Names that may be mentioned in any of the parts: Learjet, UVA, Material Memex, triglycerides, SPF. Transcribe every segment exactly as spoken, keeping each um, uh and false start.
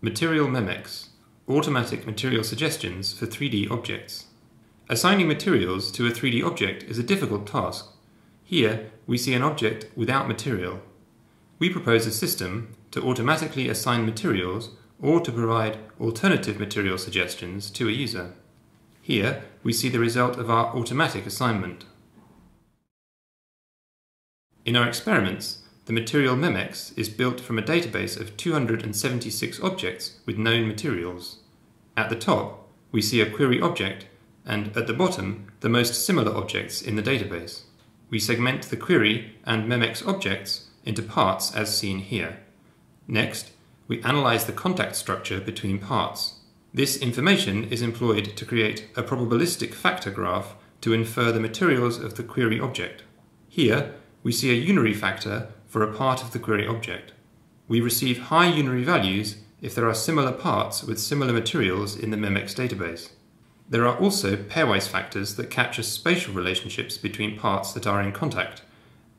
Material Memex, automatic material suggestions for three D objects. Assigning materials to a three D object is a difficult task. Here, we see an object without material. We propose a system to automatically assign materials or to provide alternative material suggestions to a user. Here, we see the result of our automatic assignment. In our experiments, the Material Memex is built from a database of two hundred seventy-six objects with known materials. At the top, we see a query object, and at the bottom, the most similar objects in the database. We segment the query and Memex objects into parts as seen here. Next, we analyze the contact structure between parts. This information is employed to create a probabilistic factor graph to infer the materials of the query object. Here, we see a unary factor for a part of the query object. We receive high unary values if there are similar parts with similar materials in the Memex database. There are also pairwise factors that capture spatial relationships between parts that are in contact,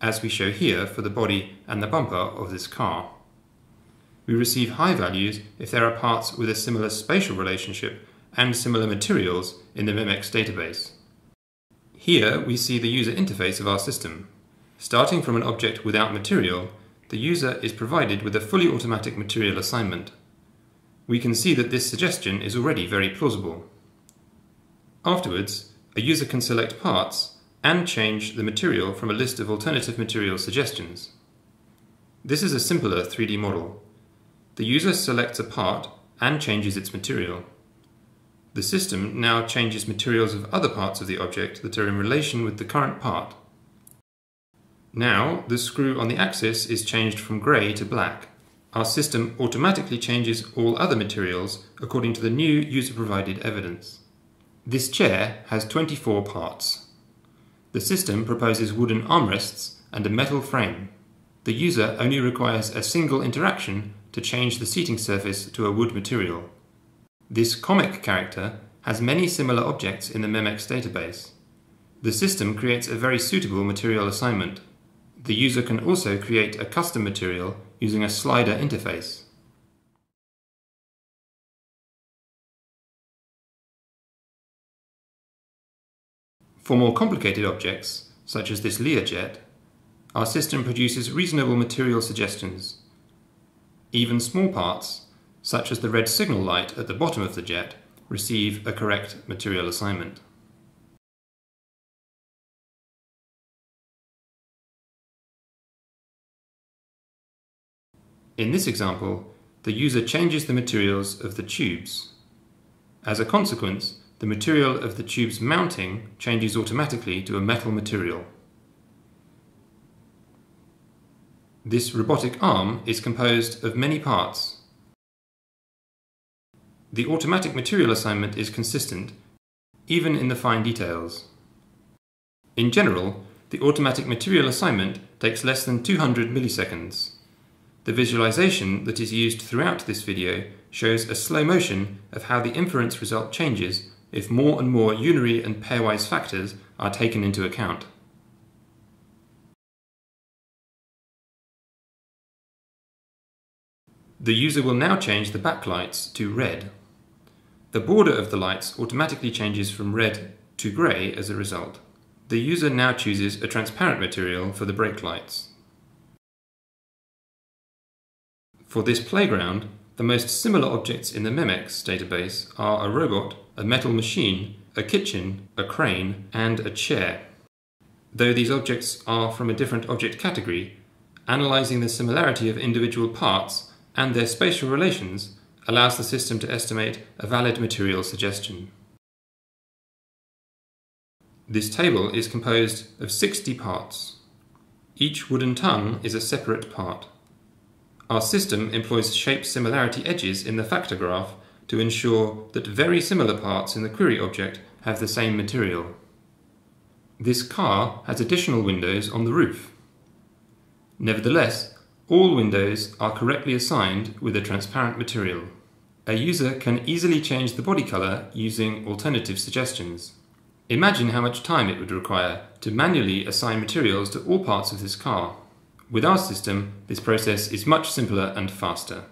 as we show here for the body and the bumper of this car. We receive high values if there are parts with a similar spatial relationship and similar materials in the Memex database. Here we see the user interface of our system. Starting from an object without material, the user is provided with a fully automatic material assignment. We can see that this suggestion is already very plausible. Afterwards, a user can select parts and change the material from a list of alternative material suggestions. This is a simpler three D model. The user selects a part and changes its material. The system now changes materials of other parts of the object that are in relation with the current part. Now, the screw on the axis is changed from grey to black. Our system automatically changes all other materials according to the new user-provided evidence. This chair has twenty-four parts. The system proposes wooden armrests and a metal frame. The user only requires a single interaction to change the seating surface to a wood material. This comic character has many similar objects in the Memex database. The system creates a very suitable material assignment. The user can also create a custom material using a slider interface. For more complicated objects, such as this Learjet, our system produces reasonable material suggestions. Even small parts, such as the red signal light at the bottom of the jet, receive a correct material assignment. In this example, the user changes the materials of the tubes. As a consequence, the material of the tube's mounting changes automatically to a metal material. This robotic arm is composed of many parts. The automatic material assignment is consistent, even in the fine details. In general, the automatic material assignment takes less than two hundred milliseconds. The visualization that is used throughout this video shows a slow motion of how the inference result changes if more and more unary and pairwise factors are taken into account. The user will now change the backlights to red. The border of the lights automatically changes from red to grey as a result. The user now chooses a transparent material for the brake lights. For this playground, the most similar objects in the Memex database are a robot, a metal machine, a kitchen, a crane, and a chair. Though these objects are from a different object category, analysing the similarity of individual parts and their spatial relations allows the system to estimate a valid material suggestion. This table is composed of sixty parts. Each wooden tongue is a separate part. Our system employs shape similarity edges in the factor graph to ensure that very similar parts in the query object have the same material. This car has additional windows on the roof. Nevertheless, all windows are correctly assigned with a transparent material. A user can easily change the body color using alternative suggestions. Imagine how much time it would require to manually assign materials to all parts of this car. With our system, this process is much simpler and faster.